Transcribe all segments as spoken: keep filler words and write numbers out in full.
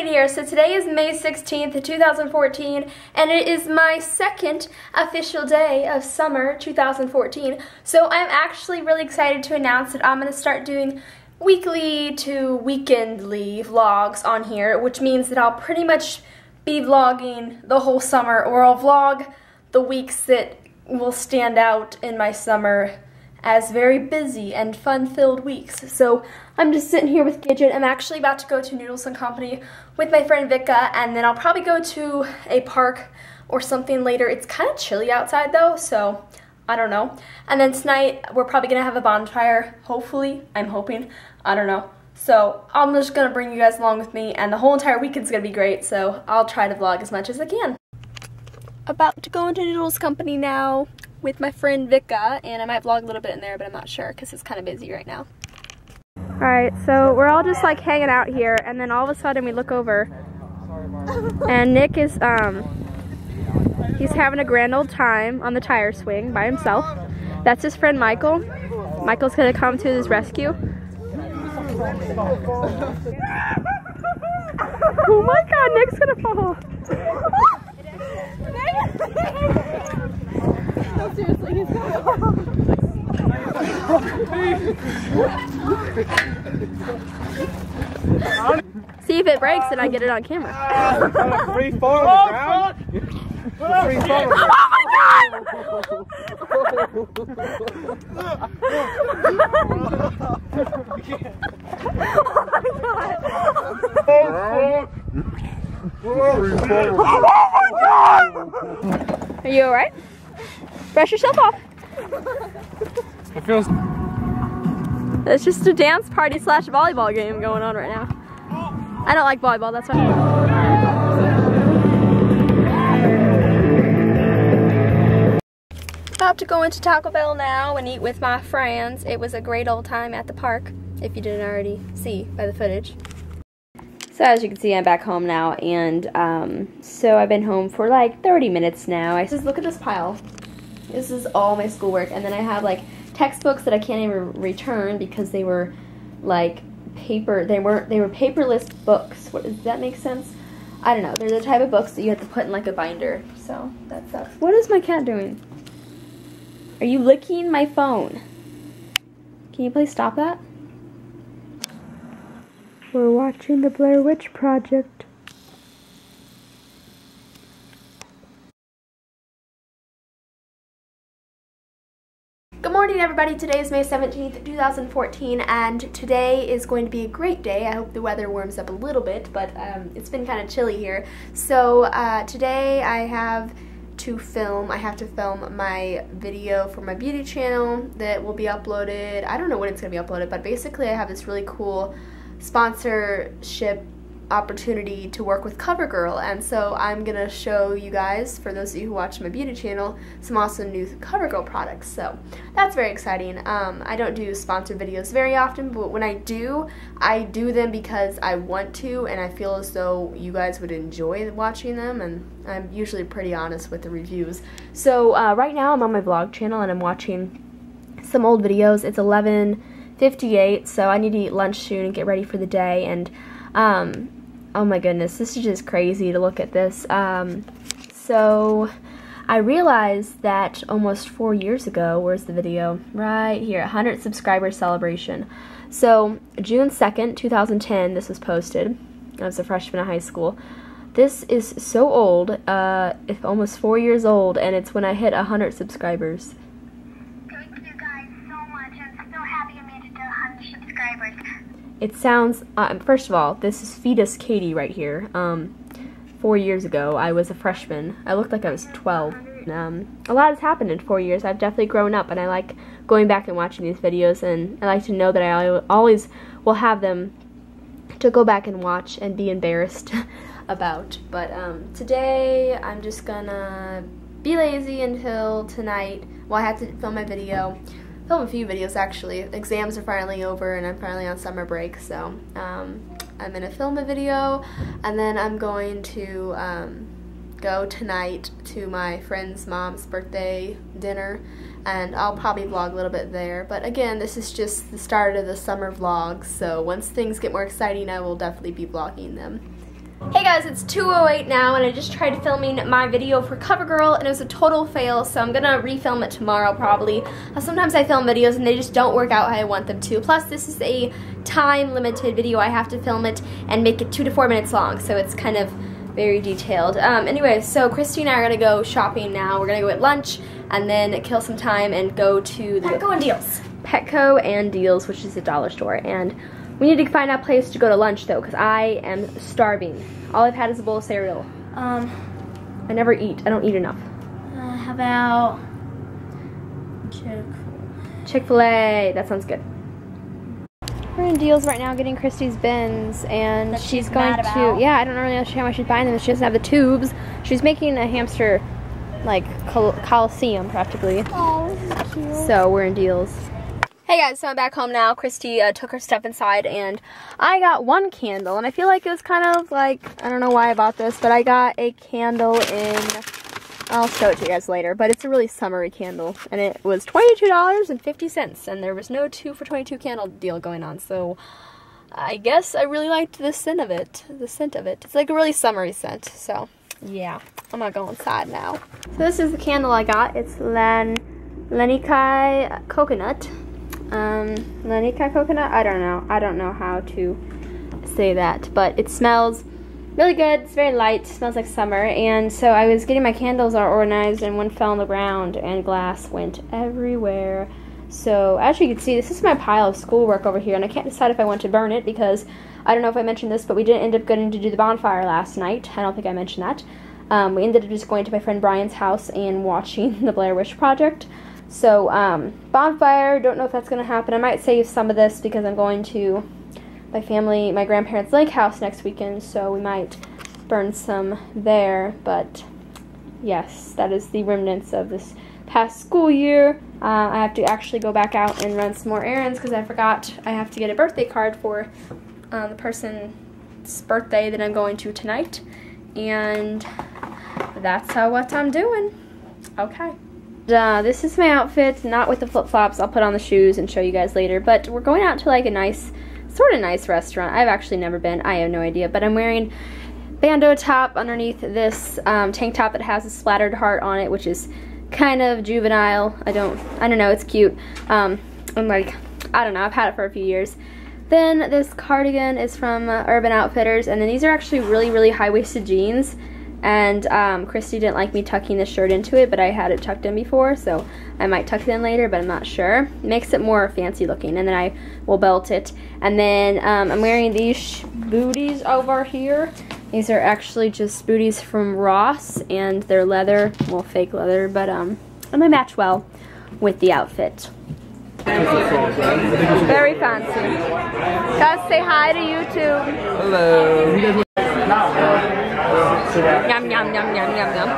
Kid here. So today is May sixteenth, two thousand fourteen, and it is my second official day of summer two thousand fourteen. So I'm actually really excited to announce that I'm going to start doing weekly to weekendly vlogs on here, which means that I'll pretty much be vlogging the whole summer, or I'll vlog the weeks that will stand out in my summer as very busy and fun-filled weeks. So I'm just sitting here with Gidget. I'm actually about to go to Noodles and Company with my friend Vicka, and then I'll probably go to a park or something later. It's kind of chilly outside though, so I don't know. And then tonight we're probably gonna have a bonfire, hopefully. I'm hoping, I don't know. So I'm just gonna bring you guys along with me, and the whole entire weekend's gonna be great, so I'll try to vlog as much as I can. About to go into Noodles Company now with my friend Vicka, and I might vlog a little bit in there, but I'm not sure because it's kind of busy right now. All right, so we're all just like hanging out here, and then all of a sudden we look over and Nick is um he's having a grand old time on the tire swing by himself. That's his friend Michael. Michael's gonna come to his rescue. Oh my god, Nick's gonna fall. No, seriously, he's going off. See if it breaks and I get it on camera. Uh, free fall on the ground? Free fall. Oh my god! Oh my god! Oh my god! Are you alright? Brush yourself off. It feels. It's just a dance party slash volleyball game going on right now. I don't like volleyball, that's why. About to go into Taco Bell now and eat with my friends. It was a great old time at the park, if you didn't already see by the footage. So as you can see, I'm back home now, and um, so I've been home for like thirty minutes now. I just look at this pile. This is all my schoolwork, and then I have like textbooks that I can't even return because they were like paper. They weren't. They were paperless books. What, does that make sense? I don't know. They're the type of books that you have to put in like a binder. So that sucks. What is my cat doing? Are you licking my phone? Can you please stop that? We're watching the Blair Witch Project. Good morning, everybody. Today is May seventeenth, two thousand fourteen, and today is going to be a great day. I hope the weather warms up a little bit, but um, it's been kind of chilly here. So uh, today I have to film. I have to film my video for my beauty channel that will be uploaded. I don't know when it's going to be uploaded, but basically I have this really cool sponsorship opportunity to work with CoverGirl, and so I'm gonna show you guys, for those of you who watch my beauty channel, some awesome new CoverGirl products, so that's very exciting. Um, I don't do sponsored videos very often, but when I do, I do them because I want to, and I feel as though you guys would enjoy watching them, and I'm usually pretty honest with the reviews. So uh, right now I'm on my vlog channel and I'm watching some old videos. It's eleven fifty-eight, so I need to eat lunch soon and get ready for the day. And um oh my goodness, this is just crazy to look at this. Um so I realized that almost four years ago, where's the video, right here, one hundred subscriber celebration. So June second, two thousand ten, this was posted. I was a freshman in high school. This is so old, uh it's almost four years old, and it's when I hit one hundred subscribers. It sounds, uh, first of all, this is Fetus Katie right here. Um, four years ago, I was a freshman. I looked like I was twelve. Um, a lot has happened in four years. I've definitely grown up, and I like going back and watching these videos, and I like to know that I always will have them to go back and watch and be embarrassed about. But um, today, I'm just gonna be lazy until tonight. Well, I have to film my video. Film a few videos actually. Exams are finally over and I'm finally on summer break, so um, I'm gonna film a video, and then I'm going to um, go tonight to my friend's mom's birthday dinner, and I'll probably vlog a little bit there. But again, this is just the start of the summer vlog, so once things get more exciting I will definitely be vlogging them. Hey guys, it's two oh eight now, and I just tried filming my video for CoverGirl, and it was a total fail, so I'm gonna refilm it tomorrow probably. Sometimes I film videos and they just don't work out how I want them to. Plus, this is a time-limited video. I have to film it and make it two to four minutes long, so it's kind of very detailed. Um, anyway, so Christy and I are gonna go shopping now. We're gonna go at lunch and then kill some time and go to the Petco and Deals. Petco and Deals, which is a dollar store, and we need to find a place to go to lunch, though, because I am starving. All I've had is a bowl of cereal. Um, I never eat. I don't eat enough. Uh, how about Chick-fil-A? Chick-fil-A. That sounds good. We're in Deals right now getting Christy's bins, and that she's, she's going to... Yeah, I don't really understand why she's buying them. She doesn't have the tubes. She's making a hamster, like, col coliseum, practically. Oh, this is cute. So we're in Deals. Hey guys, so I'm back home now. Christy uh, took her stuff inside, and I got one candle, and I feel like it was kind of like, I don't know why I bought this, but I got a candle in, I'll show it to you guys later, but it's a really summery candle, and it was twenty-two dollars and fifty cents, and there was no two for twenty-two candle deal going on, so I guess I really liked the scent of it, the scent of it. It's like a really summery scent, so yeah, I'm gonna go inside now. So this is the candle I got. It's Lan Lanikai Coconut. Um, Lanikai coconut? I don't know. I don't know how to say that, but it smells really good. It's very light. It smells like summer. And so I was getting my candles all organized, and one fell on the ground, and glass went everywhere. So as you can see, this is my pile of schoolwork over here, and I can't decide if I want to burn it because I don't know if I mentioned this, but we didn't end up getting to do the bonfire last night. I don't think I mentioned that. Um, we ended up just going to my friend Brian's house and watching the Blair Witch Project. So, um, bonfire, don't know if that's going to happen. I might save some of this because I'm going to my family, my grandparents' lake house next weekend, so we might burn some there. But, yes, that is the remnants of this past school year. Uh, I have to actually go back out and run some more errands because I forgot I have to get a birthday card for uh, the person's birthday that I'm going to tonight. And that's how what I'm doing. Okay. Uh, this is my outfit, not with the flip-flops. I'll put on the shoes and show you guys later, but we're going out to like a nice, sort of nice restaurant. I've actually never been. I have no idea, but I'm wearing bandeau top underneath this um, tank top that has a splattered heart on it, which is kind of juvenile. I don't, I don't know, it's cute. Um, I'm like, I don't know, I've had it for a few years. Then this cardigan is from uh, Urban Outfitters, and then these are actually really, really high-waisted jeans. And um, Christy didn't like me tucking the shirt into it, but I had it tucked in before, so I might tuck it in later, but I'm not sure. It makes it more fancy looking, and then I will belt it. And then um, I'm wearing these booties over here. These are actually just booties from Ross, and they're leather, well, fake leather, but um, and they match well with the outfit. Very fancy. Guys, say hi to YouTube. Hello. Yum, yum, yum, yum, yum, yum.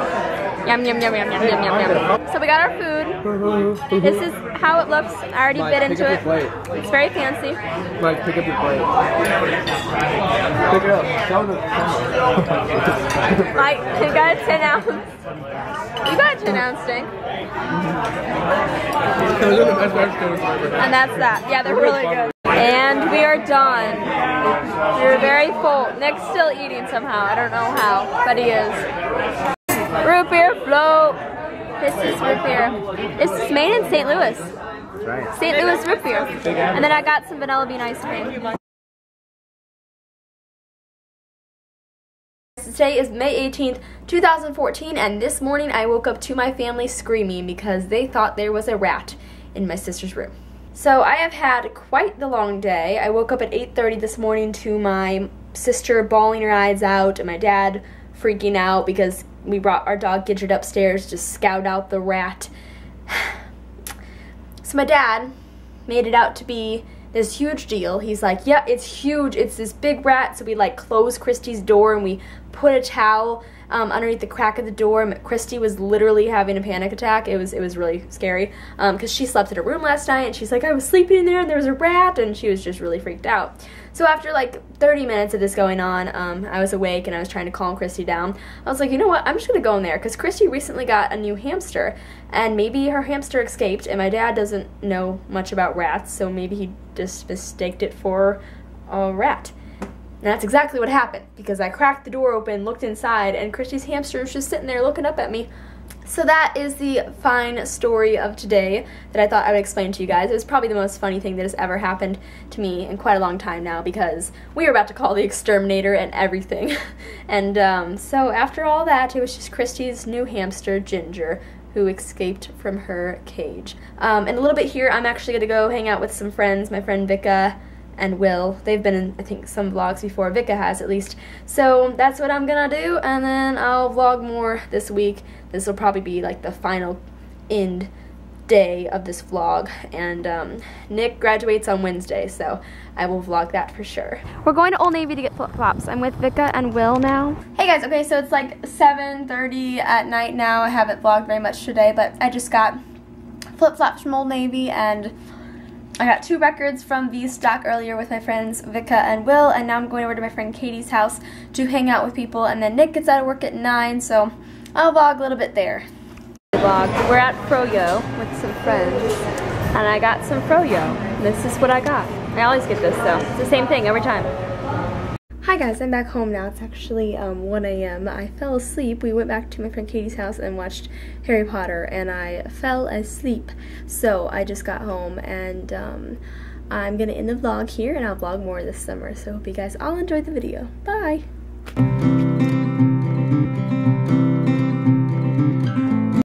Yum, yum, yum, yum, yum, yum, yum, yum. So we got our food. This is how it looks. I already Mike, bit into it. It's very fancy. Mike, pick up your plate. Pick it up. Mike, you got a ten ounce. You got a ten ounce thing. And that's that. Yeah, they're really good. And we are done. We're very full. Nick's still eating somehow. I don't know how, but he is. Root beer float. This is root beer. This is made in Saint Louis. Saint Louis root beer. And then I got some vanilla bean ice cream. Today is May eighteenth, two thousand fourteen, and this morning I woke up to my family screaming because they thought there was a rat in my sister's room. So I have had quite the long day. I woke up at eight thirty this morning to my sister bawling her eyes out and my dad freaking out because we brought our dog Gidget upstairs to scout out the rat. So my dad made it out to be this huge deal. He's like, yeah, it's huge. It's this big rat. So we like closed Christy's door and we put a towel Um, underneath the crack of the door. Christy was literally having a panic attack. It was it was really scary because um, she slept in her room last night, and she's like, I was sleeping in there and there was a rat, and she was just really freaked out. So after like thirty minutes of this going on, um, I was awake and I was trying to calm Christy down. I was like, you know what, I'm just gonna go in there because Christy recently got a new hamster, and maybe her hamster escaped, and my dad doesn't know much about rats, so maybe he just mistaked it for a rat. And that's exactly what happened, because I cracked the door open, looked inside, and Christy's hamster was just sitting there looking up at me. So that is the fine story of today that I thought I would explain to you guys. It was probably the most funny thing that has ever happened to me in quite a long time now, because we were about to call the exterminator and everything. And um, so after all that, it was just Christy's new hamster, Ginger, who escaped from her cage. Um, in a little bit here, I'm actually going to go hang out with some friends, my friend Vicka and Will. They've been in, I think, some vlogs before. Vicka has, at least. So that's what I'm gonna do, and then I'll vlog more this week. This will probably be like the final end day of this vlog, and um, Nick graduates on Wednesday, so I will vlog that for sure. We're going to Old Navy to get flip-flops. I'm with Vicka and Will now. Hey guys, okay, so it's like seven thirty at night now. I haven't vlogged very much today, but I just got flip-flops from Old Navy, and I got two records from V-Stock earlier with my friends Vicka and Will, and now I'm going over to my friend Katie's house to hang out with people, and then Nick gets out of work at nine, so I'll vlog a little bit there. Vlog. We're at Pro Yo with some friends, and I got some Pro Yo. This is what I got. I always get this, though. It's the same thing every time. Hi guys, I'm back home now. It's actually um, one A M I fell asleep. We went back to my friend Katie's house and watched Harry Potter, and I fell asleep. So I just got home, and um, I'm gonna end the vlog here, and I'll vlog more this summer. So hope you guys all enjoyed the video. Bye!